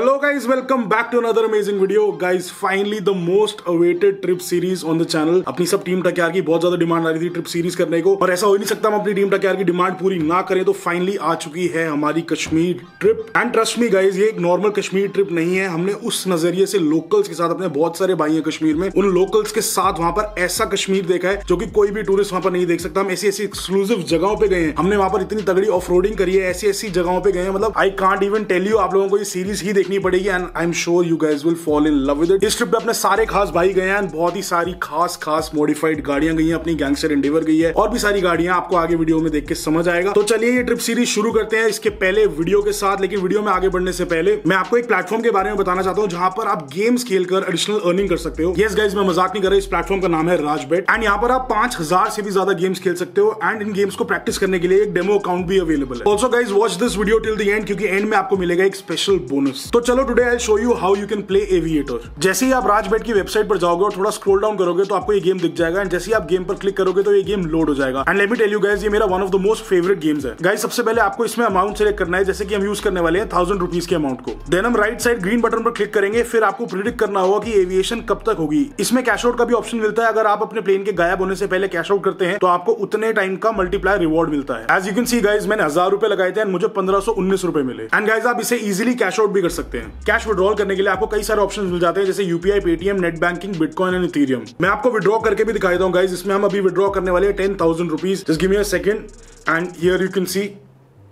Hello guys, welcome back to another amazing video. Guys, finally the most awaited trip series on the channel. अपनी सब team टकियार की बहुत ज्यादा demand आ रही थी ट्रिप सीरीज करने को और ऐसा हो ही नहीं सकता हम अपनी टीम टकियार की डिमांड पूरी ना करें, तो फाइनली आ चुकी है हमारी Kashmir trip. And trust me guys, ये एक नॉर्मल कश्मीर ट्रिप नहीं है. हमने उस नजरिए से लोकल्स के साथ, अपने बहुत सारे भाई हैं कश्मीर में, उन लोकल्स के साथ वहां पर ऐसा कश्मीर देखा है जो कि कोई भी टूरिस्ट वहां पर नहीं देख सकता. हम ऐसी ऐसी एक्सक्लूसिव जगहों पर गए हैं, हमने वहां पर इतनी तगड़ी ऑफ रोडिंग करी है, ऐसी ऐसी जगहों पर गए हैं. मतलब I can't even tell you, आप लोगों को ये सीरीज ही देखनी पड़ेगी and I am sure you guys will fall in love with it. इस ट्रिप पे अपने सारे खास भाई गए हैं, बहुत ही सारी खास मॉडिफाइड गाड़ियां गई हैं, अपनी गैंगस्टर एंडेवर गई है और भी सारी गाड़ियां, आपको आगे वीडियो में देख के समझ आएगा. तो चलिए ये ट्रिप सीरीज शुरू करते हैं. इसके पहले वीडियो के साथ, लेकिन वीडियो में आगे बढ़ने से पहले मैं आपको एक प्लेटफॉर्म के बारे में बताना चाहता हूँ जहां पर आप गेम्स खेलकर एडिशनल अर्निंग कर सकते हो. यस गाइज, मैं मजाक नहीं कर रहा, इस प्लेटफॉर्म का नाम है राजबेथ एंड यहाँ पर आप 5000 से भी ज्यादा गेम्स खेल सकते हो एंड इन गेम्स को प्रैक्टिस करने के लिए एक डेमो अकाउंट भी अवेलेबल है. Also guys watch this video till the end, क्योंकि एंड में आपको मिलेगा एक स्पेशल बोनस. तो चलो today I show you how you can play Aviator. जैसे ही आप राजबेथ की वेबसाइट पर जाओगे और थोड़ा स्क्रॉल डाउन करोगे तो आपको ये गेम दिख जाएगा एंड जैसे ही आप गेम पर क्लिक करोगे तो ये गेम लोड हो जाएगा. And let me tell you guys, ये मेरा one of the most favourite games है. गाइस सबसे पहले आपको इसमें अमाउंट सेलेक्ट करना है, जैसे कि हम यूज करने वाले हैं 1000 रुपीज के अमाउंट को. देन हम राइट साइड ग्रीन बटन पर क्लिक करेंगे, फिर आपको प्रिडिक्ट करना होगा कि एविएशन कब तक होगी. इसमें कैश आउट का भी ऑप्शन मिलता है, अगर आप अपने प्लेन के गायब होने से पहले कैश आउट करते हैं तो आपको उतने टाइम का मल्टीप्लाई रिवॉर्ड मिलता है. As you can see guys, मैंने 1000 रुपए लगाए थे, मुझे 1519 रुपए मिले. एंड गाइस आप इसे इजिली कैश आउट भी कर सकते हैं. कैश विड्रॉल करने के लिए आपको कई सारे ऑप्शंस मिल जाते हैं, जैसे UPI, Paytm, net banking, bitcoin and Ethereum. मैं आपको विड्रॉ करके भी दिखाई देता हूं गाइस. इसमें हम अभी विड्रॉ करने वाले हैं 10,000 rupees. Just give me a second and here you can see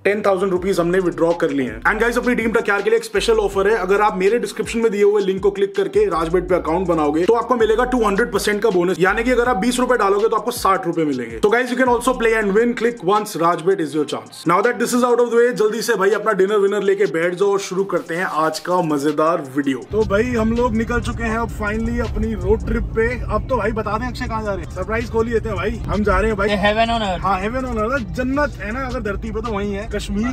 10,000 rupees हमने विड्रॉ कर लिए हैं. एंड गाइस अपनी टीम टकियार के लिए एक स्पेशल ऑफर है, अगर आप मेरे डिस्क्रिप्शन में दिए हुए लिंक को क्लिक करके राजबेथ पे अकाउंट बनाओगे तो आपको मिलेगा 200% का बोनस, यानी कि अगर आप 20 रुपए डालोगे तो आपको 60 रुपए मिलेंगे. तो guys you can also play and win, click once, राजबेथ is your chance. Now that this is out of the way, जल्दी से भाई अपना डिनर विनर लेके बैठ जाओ और शुरू करते हैं आज का मजेदार वीडियो. तो भाई हम लोग निकल चुके हैं अब फाइनली अपनी रोड ट्रिप पे. अब तो भाई बता दें अक्षय कहाँ जा रहे हैं, सरप्राइज खोल लेते हैं भाई. हम जा रहे हैं भाई हेवन ऑन अर्थ. हाँ हेवन ऑन अर्थ, जन्नत है ना अगर धरती पे, तो वही है कश्मीर.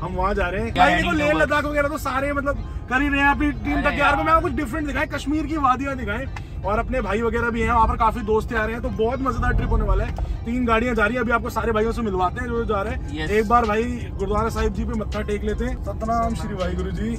हम वहाँ जा रहे हैं भाई. देखो लेह लद्दाख वगैरह तो सारे मतलब कर ही रहे हैं अपनी टीम टकियार में. मैं कुछ डिफरेंट दिखाएं, कश्मीर की वादियाँ दिखाएं और अपने भाई वगैरह भी हैं वहाँ पर, काफी दोस्त आ रहे हैं, तो बहुत मजेदार ट्रिप होने वाला है. 3 गाड़ियाँ जा रही है, अभी आपको सारे भाइयों से मिलवाते हैं जो जा रहे हैं. yes. एक बार भाई गुरुद्वारा साहिब जी पे मत्था टेक लेते हैं. सतनाम श्री वाहिगुरु जी.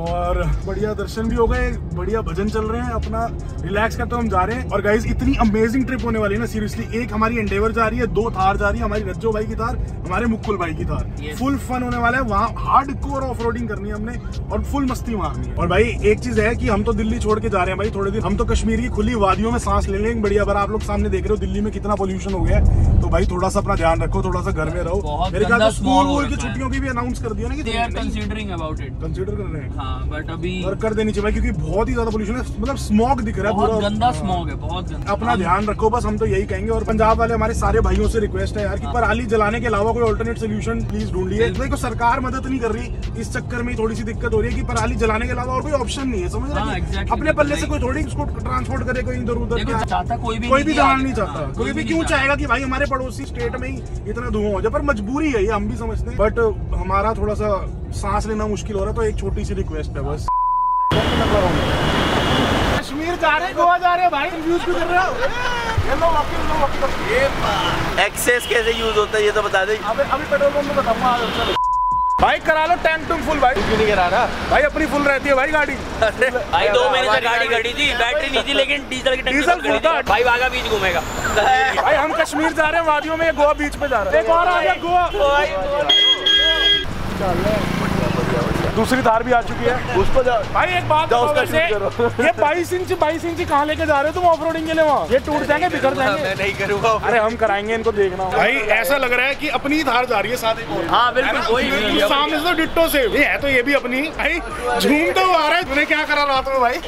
और बढ़िया दर्शन भी हो गए, बढ़िया भजन चल रहे हैं, अपना रिलैक्स करते हम जा रहे हैं. और गाइज इतनी अमेजिंग ट्रिप होने वाली है ना सीरियसली. एक हमारी एंडेवर जा रही है, 2 थार जा रही है, हमारी रज्जो भाई की थार, हमारे मुक्कुल भाई की थार. yes. फुल फन होने वाला है, वहाँ हार्ड कोर ऑफ रोडिंग करनी है हमने और फुल मस्ती मारनी है. और भाई एक चीज है कि हम तो दिल्ली छोड़ के जा रहे हैं भाई थोड़े दिन, हम तो कश्मीर की खुली वादियों में सांस ले लेंगे बढ़िया. अगर आप लोग सामने देख रहे हो दिल्ली में कितना पोल्यूशन हो गया है, तो भाई थोड़ा सा अपना ध्यान रखो, थोड़ा सा घर में रहो. मेरे ख्याल से स्कूल की छुट्टियों की भी अनाउंस कर दिया ना कि कंसीडरिंग अबाउट इट, कंसीडर कर रहे हैं. हाँ, बट अभी और कर देनी चाहिए क्योंकि बहुत ही ज्यादा पोल्यूशन है, मतलब स्मॉग दिख रहा है, बहुत गंदा स्मॉग है, बहुत गंदा. अपना ध्यान रखो, बस हम तो यही कहेंगे. और पंजाब वाले हमारे सारे भाइयों से रिक्वेस्ट है यार कि पराली जलाने के अलावा कोई अल्टरनेट सोल्यूशन प्लीज ढूंढिए. देखो सरकार मदद नहीं कर रही, इस चक्कर में थोड़ी सी दिक्कत हो रही है कि पराली जलाने के अलावा और कोई ऑप्शन नहीं है, समझ रहे. अपने पल्ले से कोई थोड़ी इसको ट्रांसपोर्ट करे, कोई इधर उधर चाहता, कोई भी जलाना नहीं चाहता, कोई भी क्यों चाहेगा कि भाई हमारे पड़ोसी स्टेट में ही इतना धुआं हो जाए. पर मजबूरी है ये, हम भी समझते हैं, बट हमारा थोड़ा सा सांस लेना मुश्किल हो रहा है, तो एक छोटी सी रिक्वेस्ट है बस. कश्मीर जा रहे, गोवा जा रहे भाई, यूज भी कर रहे हो. एक्सेस कैसे यूज होता है ये तो बता दे. अभी पेट्रोल पंप में बताऊंगा भाई. करा लो टैंक टूंक फुल भाई. क्यों नहीं करा रहा भाई, अपनी फुल रहती है भाई गाड़ी. भाई 2 महीने से गाड़ी खड़ी थी, बैटरी नहीं थी, लेकिन डीजल की डीजल घूमता भाई, वाघा बीच घूमेगा भाई. हम कश्मीर जा रहे हैं वादियों में, गोवा बीच पे जा रहे हैं. गोवा दूसरी थार भी आ चुकी है, उसको जाओ भाई. एक बात ये 22 इंच कहाँ लेके जा रहे हो तुम ऑफ रोडिंग के लिए, वहाँ ये टूट जाएंगे, बिखर जाएंगे. मैं नहीं करूँगा, अरे हम कराएंगे इनको, देखना भाई. ऐसा लग रहा है कि अपनी थार जा रही है साथ ही. हाँ बिल्कुल, सामने से डिट्टो से है, तो ये भी अपनी भाई झूम तो आ रहा है. तूने क्या करा रात में भाई,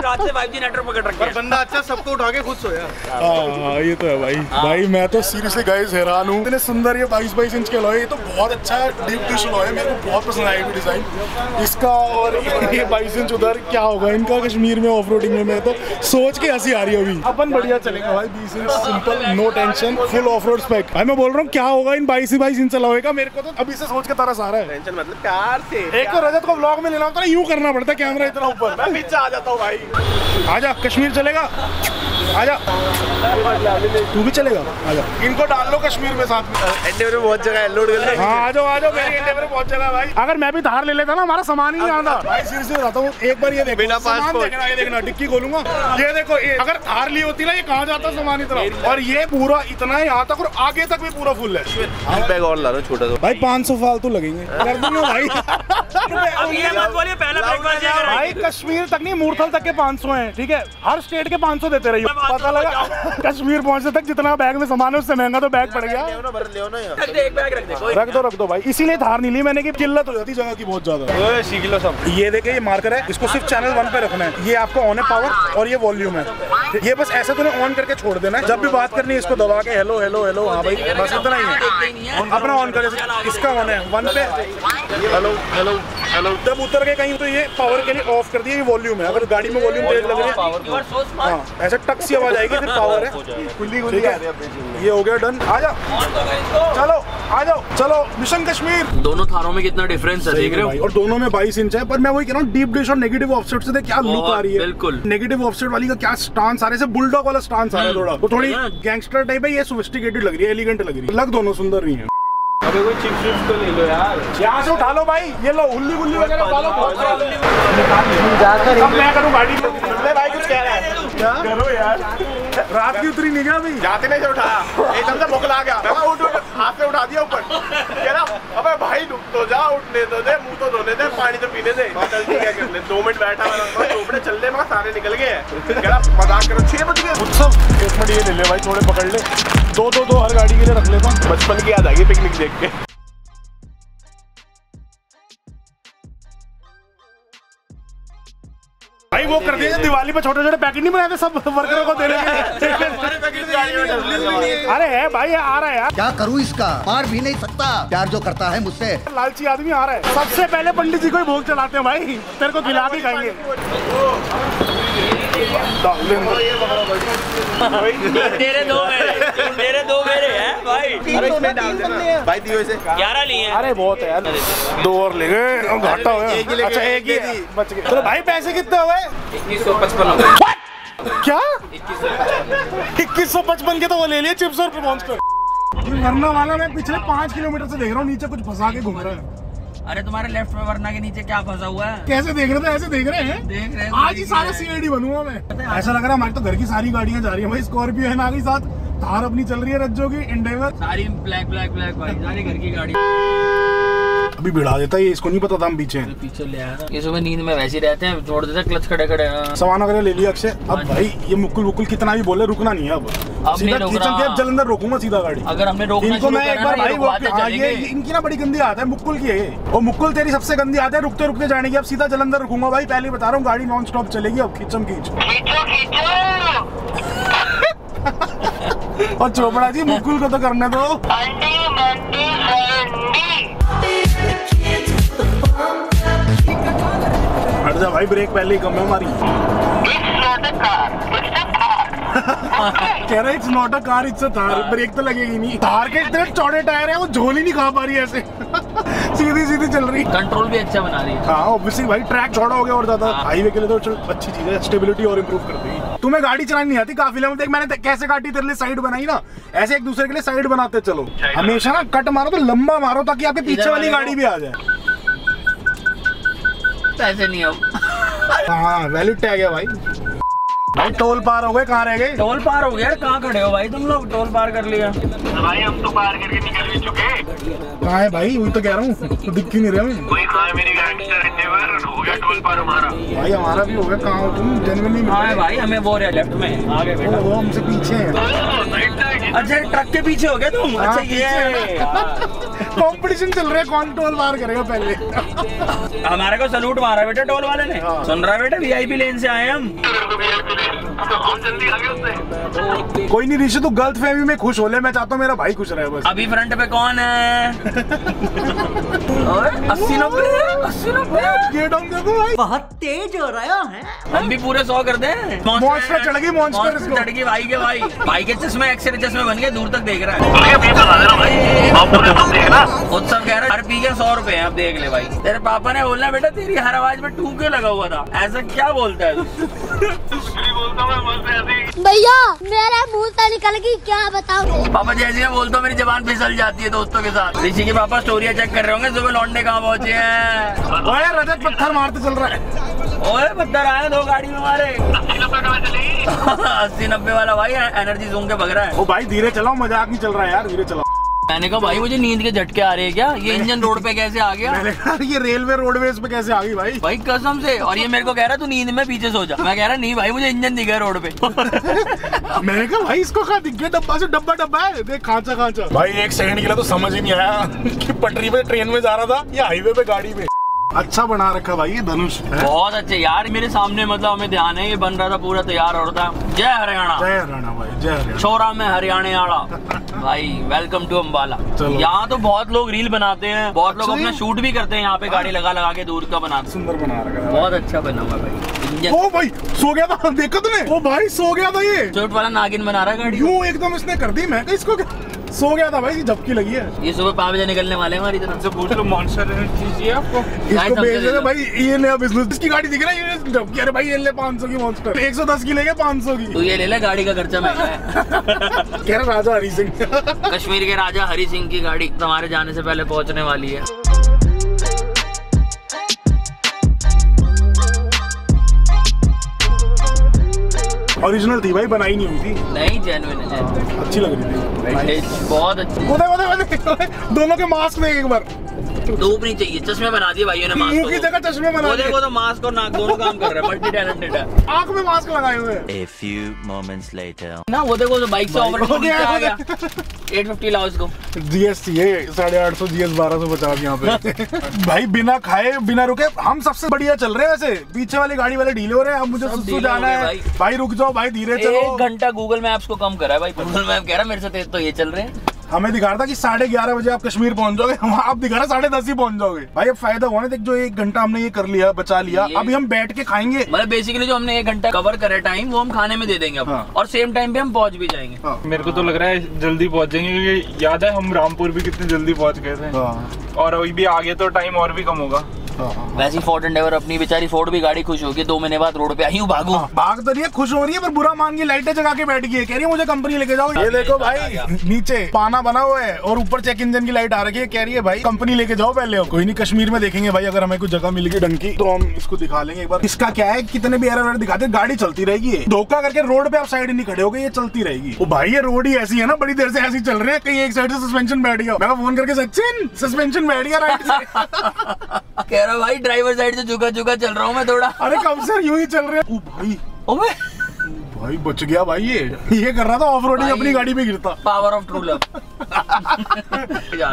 रात से 5G नेटवर्क पकड़ रखा है बंदा. अच्छा सबको उठा के खुद सोया. हाँ ये तो है भाई. भाई मैं तो सीरियसली गाइस हैरान हूँ, इतने सुंदर ये 22 इंच के लॉय, ये तो बहुत अच्छा डीप डिश लॉय है, मेरे को बहुत पसंद आई डिजाइन इसका. और ये 22 इंच उधर क्या होगा इनका कश्मीर में ऑफ रोडिंग में, मैं तो सोच के हंसी आ रही है. अभी अपन बढ़िया चलेगा भाई, 20 inch simple, no tension, full off road spec. भाई मैं बोल रहा हूँ क्या होगा इन 22 इंच चलाएगा, मेरे को तो अभी से सोच के तरस आ रहा है. टेंशन मतलब प्यार से. एक तो रजत को व्लॉग में लेना होता है, यूं करना पड़ता है कैमरा इतना ऊपर, मैं पीछे आ जाता हूँ भाई. आजा कश्मीर चलेगा. आजा, तू भी चलेगा? आजा, इनको डाल लो कश्मीर में साथ में। एंडेवर में बहुत जगह है, लोड कर ले। हाँ आ जाओ आ जाओ, मेरी एंडेवर में बहुत जगह है भाई। अगर मैं भी थार ले लेता ना, हमारा सामान ही नहीं आता भाई। सीरियसली बताता हूँ, एक बार ये देखो, बिना पासपोर्ट ये देखना, डिक्की खोलूंगा ये देखो, अगर थार ली होती ना ये कहाँ जाता सामान इतना, और ये पूरा इतना यहाँ तक और आगे तक भी पूरा फुल है। बैग और ला लो छोटा सा भाई, 500 फालतू लगेंगे भाई। ये मत बोलिए पहला भाई, कश्मीर तक नहीं मूर्थल तक के 500 हैं, ठीक है, हर स्टेट के 500 देते रहिए। पता लगा कश्मीर पहुंचने तक जितना बैग में सामान है उससे महंगा तो बैग पड़ गया। रख दो भाई, इसीलिए थार नहीं ली मैंने कि किल्लत हो जाती जगह की बहुत ज्यादा। सीख लो सब। ये देखिए ये मार्कर है, इसको सिर्फ चैनल 1 पे रखना है। ये आपका ऑन है पावर और ये वॉल्यूम है, ये बस ऐसे तुम्हें ऑन करके छोड़ देना है। जब भी बात करनी है इसको दबा के हेलो हेलो हेलो, हाँ भाई बस इतना ही है अपना ऑन कर। इसका ऑन है 1 पे हेलो हेलो हेलो, जब उतर के कहीं तो ये पावर के लिए ऑफ कर दिया, ये वॉल्यूम है। अगर गाड़ी में वॉल्यूम तेज लग रही है हाँ, ऐसा टक सी आवाज आएगी, फिर पावर है, खुली खुली है। ये हो गया डन। आ जाओ चलो, आ जाओ चलो, मिशन कश्मीर। दोनों थारों में कितना डिफरेंस है देख रहे हो, और दोनों में 22 इंच है। पर मैं वही कह रहा हूँ, डीप डिश और नेगेटिव ऑफसेट से क्या लुक आ रही है। बिल्कुल नेगेटिव ऑफसेट वाली का क्या स्टांस आ रहा है, बुलडॉग वाला स्टांस आ रहा है थोड़ा, वो थोड़ी गैंगस्टर टाइप है। ये सोफिस्टिकेटेड लग रही है, एलिगेंट लग रही है, लग दोनों सुंदर नहीं है। अबे कोई चिप्स विप्स तो ले लो यार, यहाँ से उठा लो भाई। ये लो उल्ली गुल्ली वगैरह उठालो, अब मैं करूँ गाड़ी में। भाई कुछ कह रहा है क्या करो यार, रात की उतरी नहीं गया भाई, जाते नहीं से उठाया, एकदम से भुखला गया, हाथ से उठा दिया ऊपर, कह रहा अबे भाई तो जा, उठने दो दे, मुँह तो धोने दे, पानी तो पीने दे, क्या कर ले। 2 मिनट बैठा, चोपड़े चल रहे वहाँ, सारे निकल गए। मजाक करो, 6 बज गए। उत्सव 1 मिनट ये ले ले भाई, थोड़े पकड़ ले, दो हर गाड़ी के लिए रख लेता हूँ। बचपन की याद आ गई पिकनिक देख के। भाई वो कर दिया दिवाली पे, छोटे छोटे पैकेट नहीं बनाए थे सब वर्करों को देने के। अरे है भाई, आ रहा है यार, क्या करूँ इसका, मार भी नहीं सकता प्यार जो करता है मुझसे। लालची आदमी आ रहा है, सबसे पहले पंडित जी को ही भोग चलाते हैं भाई, तेरे को खिला के खाएंगे। तेरे दो मेरे हैं भाई। अरे इसमें डाल देना भाई, दियो इसे, 11 लिए हैं। अरे बहुत है यार, 2 और ले गए, घाटा हो गया। अच्छा एक ही बच गया। चलो भाई पैसे कितने हुए? 2155 हो गए। क्या 2155 के तो वो ले लिए चिप्स और पॉपकॉर्न। ये मरने वाला, मैं पिछले 5 किलोमीटर से देख रहा हूँ, नीचे कुछ फंसा के घूम रहा है। अरे तुम्हारे लेफ्ट में वरना के नीचे क्या फंसा हुआ है? कैसे देख रहे थे, ऐसे देख रहे हैं, देख रहे हैं। आज ही सारा सीआईडी बनूंगा मैं। ऐसा लग रहा है हमारी तो घर की सारी गाड़ियां जा रही है भाई। स्कॉर्पियो है ना आगे साथ, थार अपनी चल रही है, रज्जो की एंडेवर सारी ब्लैक ब्लैक ब्लैक भाई, सारी घर की गाड़ी। अभी भिड़ा देता है, इसको नहीं पता था हम पीछे हैं। पीछे ले आया, ये सुबह नींद में वैसे ही रहते हैं, छोड़ देते हैं क्लच खड़े खड़े। सामान वगैरह ले लिया अक्षय। अब भाई ये मुकुल वुकुल कितना भी बोले रुकना नहीं है, अब सीधा किचन के जलंधर रोकूंगा सीधा गाड़ी। अगर हमने रोकना इनको, मैं एक बार भाई इनकी ना बड़ी गंदी आदत है मुकुल की है, और मुकुल तेरी सबसे गंदी आदत है रुकते रुकते जाने की। अब सीधा जलंधर रुकूंगा भाई, पहले बता रहा हूँ, गाड़ी नॉन स्टॉप चलेगी। अब खींचम खींच, और चोपड़ा जी मुकुल को तो करने दो। जा भाई, ब्रेक पहले ही कम है हमारी। कह रहा है it's not a car, it's a Thar. Brake तो लगेगी नहीं, थार के इतने चौड़े टायर है, वो झोली नहीं खा पा रही ऐसे। सीधी सीधी चल रही, कंट्रोल भी अच्छा बना रही है। हाँ ऑब्वियसली भाई, ट्रैक चौड़ा हो गया और ज्यादा, हाईवे के लिए तो अच्छी चीज है, स्टेबिलिटी और इम्प्रूव कर देगी। तुम्हें गाड़ी चलानी नहीं आती, काफिले में देख मैंने कैसे काटी तेरे लिए साइड बनाई ना, ऐसे एक दूसरे के लिए साइड बनाते चलो। हमेशा ना कट मारो तो लंबा मारो, ताकि आपके पीछे वाली गाड़ी भी आ जाए। ऐसे नहीं हो। हाँ वैलिड टैग है भाई। भाई टोल पार हो गए, कहाँ रह गए? टोल पार हो गया, कहाँ खड़े हो भाई तुम लोग? टोल पार कर लिया भाई, हम तो पार करके निकल भी चुके। कहाँ है भाई? वही तो कह रहा हूँ, दिख ही नहीं रहा है मेरी। गैंगस्टर एंडेवर हो गया टोल पार हमारा भाई, हमारा भी हो गया। कहाँ हो तुम? जनवरी में भाई, हमें वो रहे लेफ्ट में आगे, वो हमसे पीछे है। अच्छा ट्रक के पीछे हो गया तुम? अच्छा ये कंपटीशन चल रहा है, कौन टोल पार करेगा पहले। हमारे को सलूट मारा बेटा टोल वाले ने, सुन रहा बेटा, वीआईपी लेन से आए हम। कोई नहीं ऋषि, तू गलत फहमी में खुश हो ले, मैं चाहता हूँ मेरा भाई खुश रहे बस। अभी फ्रंट पे कौन है? 80-90 बहुत तेज हो रहा है, हम भी पूरे 100 कर दे। मॉन्स्टर चढ़ गई, मॉन्स्टर चढ़ गई भाई के भाई। भाई के चश्मे एक्सरे चश्मे बन गए, दूर तक देख रहा है। उत्सव कह रहा है हर पी के 100 रुपए है। अब देख ले भाई, तेरे पापा ने बोलना बेटा तेरी हर आवाज में टू क्यों लगा हुआ था, ऐसा क्या बोलता है भैया? मेरा मुँह से निकल गई, क्या बताऊँ पापा, जैसे मैं बोलता हूँ मेरी जबान फिसल जाती है दोस्तों के साथ। ऋषि के पापा स्टोरिया चेक कर रहे होंगे सुबह लौंडे कहाँ पहुँचे हैं। ओए रजत पत्थर मारते चल रहा है, ओए पत्थर आए दो गाड़ी में मारे। 80-90 वाला भाई एनर्जी जोन के भग रहा है। ओ भाई धीरे चलाओ, मजाक नहीं चल रहा है यार, धीरे चलाओ। मैंने कहा भाई मुझे नींद के झटके आ रहे हैं, क्या ये इंजन रोड पे कैसे आ गया? मैंने कहा ये रेलवे रोडवेज पे कैसे आ गई भाई, भाई कसम से। और ये मेरे को कह रहा तू नींद में पीछे सो जा, मैं कह रहा नहीं भाई मुझे इंजन दिख गया रोड पे। मैंने कहा भाई इसको कहाँ दिख गया, डब्बा से डब्बा डब्बा है, देख खांचा खांचा। भाई एक सेकंड के लिए तो समझ ही नहीं आया कि पटरी पे ट्रेन में जा रहा था या हाईवे पे गाड़ी में। अच्छा बना रखा भाई ये धनुष, बहुत अच्छे यार। मेरे सामने मतलब हमें ध्यान है ये बन रहा था, पूरा तैयार हो रहा था। जय हरियाणा, जय हरियाणा भाई, जय हरियाणा। छोरा में हरियाणा आड़ा भाई, वेलकम टू अम्बाला। यहाँ तो बहुत लोग रील बनाते हैं, बहुत लोग अपना शूट भी करते हैं यहाँ पे, गाड़ी लगा लगा के दूर का बनाते, सुंदर बना रखा है, बहुत अच्छा बना हुआ भाई। ओ भाई सो गया था, देखा तूने? ओ भाई सो गया था, ये चोट वाला नागिन बना रहा है गाड़ी, यूं एकदम इसने कर दी। मैं इसको सो गया था भाई, झपकी लगी है। ये सुबह 5 बजे निकलने वाले हैं हमारी तरफ से, पूछ लो मॉन्स्टर एनर्जी आपको इसको भेज दे भाई। ये नया बिजनेस, इसकी गाड़ी दिख रही है झपकी, अरे भाई ये ले 500 की मॉन्स्टर, 110 की लेगा 500 की, तू ये ले ले, गाड़ी का खर्चा महंगा है। कह रहा राजा हरि सिंह, कश्मीर के राजा हरि सिंह की गाड़ी तुम्हारे जाने से पहले पहुँचने वाली है। ओरिजिनल थी भाई, बनाई नहीं हुई थी, नहीं जेन्युइन है, अच्छी लग रही थी, बहुत अच्छी। दोनों के मास्क में एक बार धूप नहीं चाहिए, चश्मे बना दिए भाइयों ने, मास्क की जगह चश्मे बना दिए। देखो तो मास्क और नाक दोनों काम कर रहा है, मल्टी टैलेंटेड है। आंख में मास्क लगाए हुए हैं। A few moments later ना वो देखो तो बाइक से ओवर हो गया, 850 लाओ इसको, GST है 850 GS 1250 यहाँ पे। भाई बिना खाए बिना रुके हम सबसे बढ़िया चल रहे हैं, वैसे पीछे वाली गाड़ी वाले ढीले हो रहे हैं। अब मुझे सुसु जाना है भाई, रुक जाओ भाई धीरे चलो। 1 घंटा गूगल मैप्स को कम करा है भाई, गूगल मैप कह रहा है मेरे से तेज तो ये चल रहे हैं। हमें दिखा रहा था कि 11:30 बजे आप कश्मीर पहुंच जाओगे, वहाँ आप दिखा रहा 10:30 ही पहुंच जाओगे। भाई अब फायदा हुआ ना, देख जो 1 घंटा हमने ये कर लिया, बचा लिया, अभी हम बैठ के खाएंगे। मतलब बेसिकली जो हमने 1 घंटा कवर करे टाइम वो हम खाने में दे देंगे अब। हाँ। और सेम टाइम पे हम पहुंच भी जाएंगे। हाँ। मेरे को तो लग रहा है जल्दी पहुँच जाएंगे, क्योंकि याद है हम रामपुर भी कितने जल्दी पहुँच गए थे, और अभी भी आगे तो टाइम और भी कम होगा। वैसे फोर्ड एंडेवर अपनी बेचारी फोर्ड भी गाड़ी खुश होगी, 2 महीने बाद रोड पे आई हूँ, भागो भाग तो रही है, खुश हो रही है, पर बुरा मान के लाइटें जगा के बैठ गई है, कह रही है मुझे कंपनी लेके जाओ। ये देखो भाई नीचे पाना बना हुआ है और ऊपर चेक इंजन की लाइट आ रही है, कह रही है भाई कंपनी लेके जाओ। पहले कोई नहीं, कश्मीर में देखेंगे भाई, अगर हमें कुछ जगह मिल गई डंकी तो हम इसको दिखा लेंगे एक बार। इसका क्या है, कितने भी एरर दिखाते गाड़ी चलती रहेगी, धोखा करके रोड पे आप साइड नहीं खड़े हो गए, ये चलती रहेगी। वो भाई ये रोड ही ऐसी है ना, बड़ी देर से ऐसी चल रहे हैं, कहीं एक साइड से सस्पेंशन बैठ गया। मैं फोन करके सचिन सस्पेंशन बैठ गया राइट से, भाई ड्राइवर साइड से झुका झुका चल रहा हूँ मैं थोड़ा। अरे कब से यूं ही चल रहे हैं। ओ भाई, ओबे भाई बच गया भाई, ये कर रहा था ऑफ रोडिंग, अपनी गाड़ी में गिरता। Power of true love.